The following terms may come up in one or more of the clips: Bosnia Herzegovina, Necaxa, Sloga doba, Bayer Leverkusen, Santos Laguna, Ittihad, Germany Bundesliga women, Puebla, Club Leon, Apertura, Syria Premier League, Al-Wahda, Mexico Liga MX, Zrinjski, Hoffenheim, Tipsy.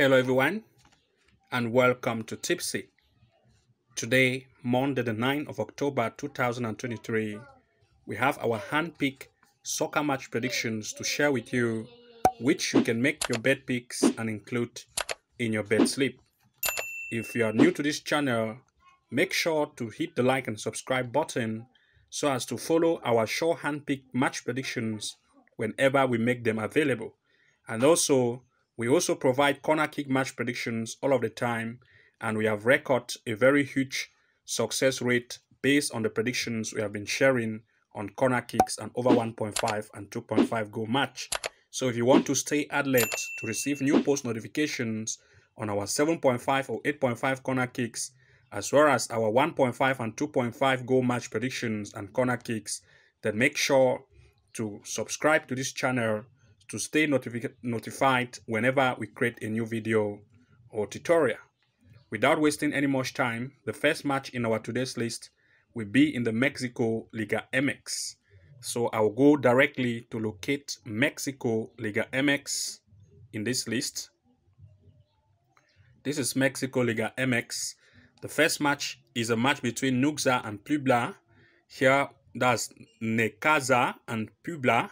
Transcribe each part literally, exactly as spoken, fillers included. Hello everyone and welcome to Tipsy. Today, Monday the ninth of October two thousand twenty-three, we have our hand-picked soccer match predictions to share with you, which you can make your bet picks and include in your bet slip. If you are new to this channel, make sure to hit the like and subscribe button so as to follow our sure hand-picked match predictions whenever we make them available. And also, we also provide corner kick match predictions all of the time, and we have recorded a very huge success rate based on the predictions we have been sharing on corner kicks and over one point five and two point five goal match. So if you want to stay alert to receive new post notifications on our seven point five or eight point five corner kicks, as well as our one point five and two point five goal match predictions and corner kicks, then make sure to subscribe to this channel to stay notifi- notified whenever we create a new video or tutorial. Without wasting any much time, the first match in our today's list will be in the Mexico Liga M X. So I'll go directly to locate Mexico Liga M X in this list. This is Mexico Liga M X. The first match is a match between Necaxa and Puebla. Here, that's Necaxa and Puebla.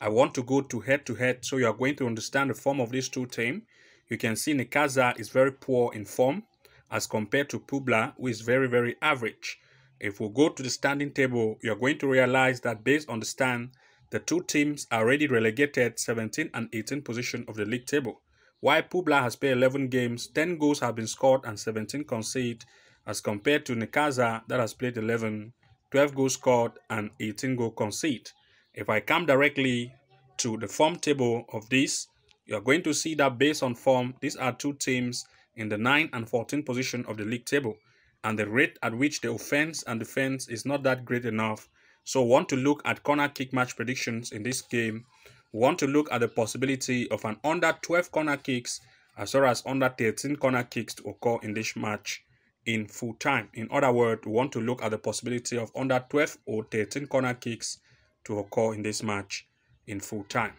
I want to go to head-to-head, so you are going to understand the form of these two teams. You can see Necaxa is very poor in form as compared to Puebla, who is very, very average. If we go to the standing table, you are going to realize that based on the stand, the two teams are already relegated seventeenth and eighteenth position of the league table. While Puebla has played eleven games, ten goals have been scored and seventeen conceded, as compared to Necaxa that has played eleven, twelve goals scored and eighteen goals conceded. If I come directly to the form table of this, you are going to see that based on form, these are two teams in the ninth and fourteenth position of the league table. And the rate at which the offense and defense is not that great enough. So we want to look at corner kick match predictions in this game. We want to look at the possibility of an under twelve corner kicks as well as under thirteen corner kicks to occur in this match in full time. In other words, we want to look at the possibility of under twelve or thirteen corner kicks to occur in this match in full time.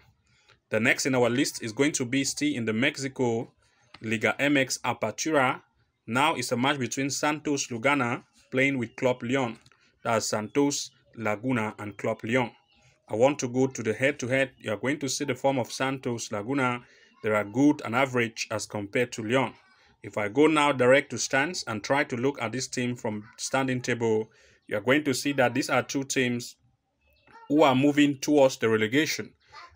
The next in our list is going to be still in the Mexico Liga M X Apertura. Now it's a match between Santos Laguna playing with Club Leon. That's Santos Laguna and Club Leon. I want to go to the head-to-head. You are going to see the form of Santos Laguna. They are good and average as compared to Leon. If I go now direct to stands and try to look at this team from standing table, you are going to see that these are two teams who are moving towards the relegation.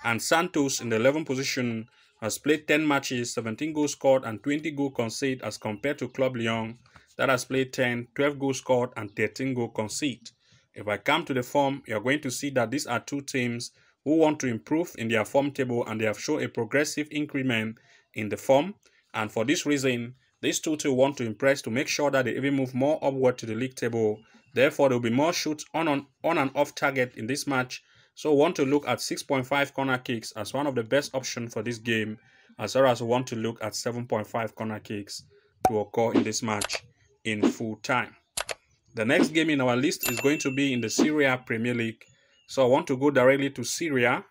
And Santos in the eleventh position has played ten matches, seventeen goals scored and twenty goals conceded, as compared to Club Leon that has played ten, twelve goals scored and thirteen goals conceded. If I come to the form, you are going to see that these are two teams who want to improve in their form table, and they have shown a progressive increment in the form. And for this reason, these two teams want to impress to make sure that they even move more upward to the league table. Therefore, there will be more shoots on, on, on and off target in this match. So we want to look at six point five corner kicks as one of the best options for this game, as well as we want to look at seven point five corner kicks to occur in this match in full time. The next game in our list is going to be in the Syria Premier League. So I want to go directly to Syria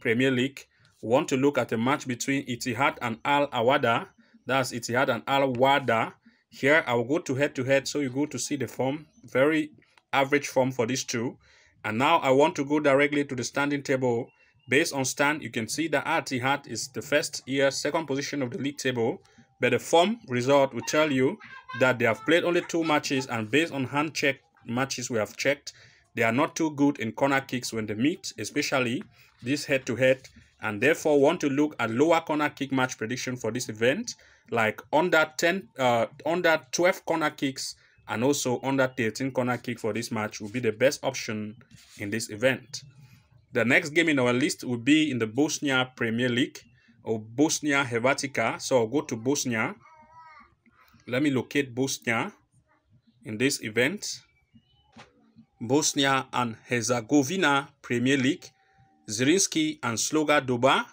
Premier League. We want to look at a match between Ittihad and Al-Wahda. That's Ittihad and Al-Wahda. Here, I will go to head-to-head, so you go to see the form. Very average form for these two. And now I want to go directly to the standing table. Based on stand, you can see that Ittihad is the first year, second position of the league table. But the form result will tell you that they have played only two matches, and based on hand-check matches we have checked, they are not too good in corner kicks when they meet, especially this head-to-head. And therefore want to look at lower corner kick match prediction for this event, like under ten, uh, under twelve corner kicks, and also under thirteen corner kick for this match will be the best option in this event. The next game in our list will be in the Bosnia Premier League or Bosnia Herzegovina. So I'll go to Bosnia. Let me locate Bosnia in this event. Bosnia and Herzegovina Premier League. Zrinjski and Sloga doba.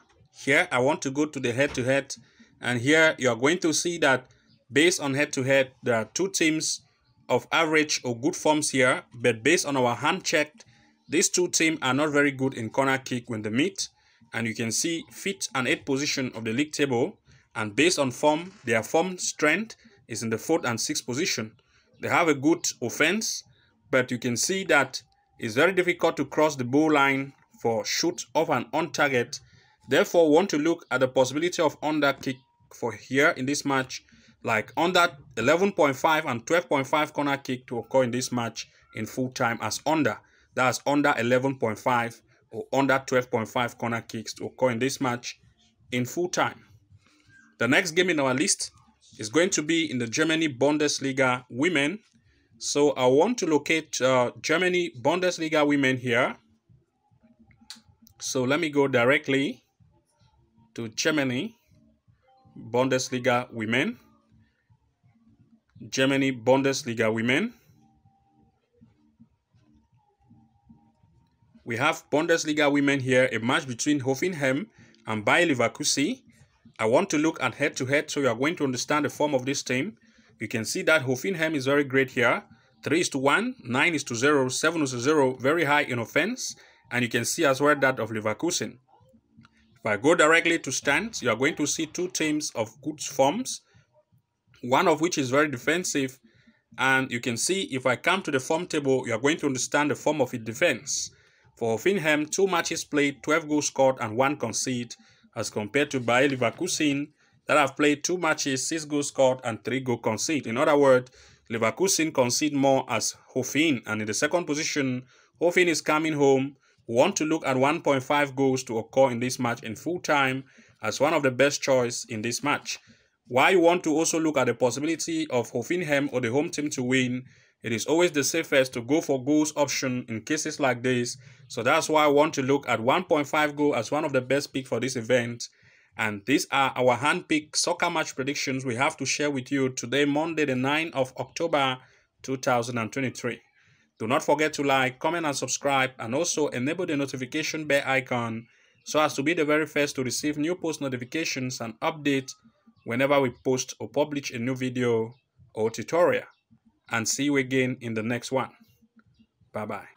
Here, I want to go to the head-to-head. And here, you are going to see that based on head-to-head, there are two teams of average or good forms here. But based on our hand-checked, these two teams are not very good in corner kick when they meet. And you can see fifth and eighth position of the league table. and based on form, their form strength is in the fourth and sixth position. They have a good offense, but you can see that it's very difficult to cross the goal line for shoot off and on target. Therefore, want to look at the possibility of under kick for here in this match, like under eleven point five and twelve point five corner kick to occur in this match in full time as under. That's under eleven point five or under twelve point five corner kicks to occur in this match in full time. The next game in our list is going to be in the Germany Bundesliga women. So I want to locate uh, Germany Bundesliga women here. So let me go directly to Germany Bundesliga women. Germany Bundesliga women. We have Bundesliga women here, a match between Hoffenheim and Bayer Leverkusen. I want to look at head-to-head, so you are going to understand the form of this team. You can see that Hoffenheim is very great here. three is to one, nine is to zero, seven is to zero, very high in offense. And you can see as well that of Leverkusen. If I go directly to stands, you are going to see two teams of good forms, one of which is very defensive. And you can see if I come to the form table, you are going to understand the form of its defense. For Hoffenheim, two matches played, twelve goals scored and one conceded, as compared to Bayer Leverkusen that have played two matches, six goals scored and three goals conceded. In other words, Leverkusen concede more as Hoffenheim, and in the second position, Hoffenheim is coming home. We want to look at one point five goals to occur in this match in full time as one of the best choice in this match. Why you want to also look at the possibility of Hoffenheim or the home team to win, it is always the safest to go for goals option in cases like this. So that's why I want to look at one point five goal as one of the best picks for this event. And these are our hand-picked soccer match predictions we have to share with you today, Monday the ninth of October two thousand twenty-three. Do not forget to like, comment and subscribe, and also enable the notification bell icon so as to be the very first to receive new post notifications and updates whenever we post or publish a new video or tutorial. And see you again in the next one. Bye-bye.